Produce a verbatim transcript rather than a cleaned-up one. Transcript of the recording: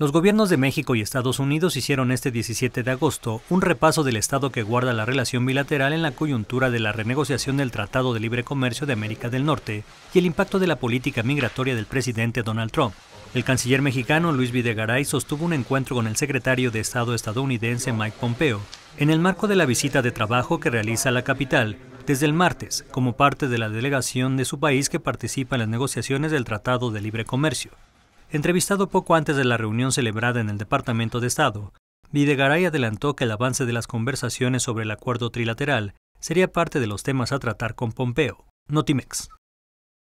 Los gobiernos de México y Estados Unidos hicieron este diecisiete de agosto un repaso del estado que guarda la relación bilateral en la coyuntura de la renegociación del Tratado de Libre Comercio de América del Norte y el impacto de la política migratoria del presidente Donald Trump. El canciller mexicano Luis Videgaray sostuvo un encuentro con el secretario de Estado estadounidense Mike Pompeo en el marco de la visita de trabajo que realiza la capital desde el martes como parte de la delegación de su país que participa en las negociaciones del Tratado de Libre Comercio. Entrevistado poco antes de la reunión celebrada en el Departamento de Estado, Videgaray adelantó que el avance de las conversaciones sobre el acuerdo trilateral sería parte de los temas a tratar con Pompeo. Notimex.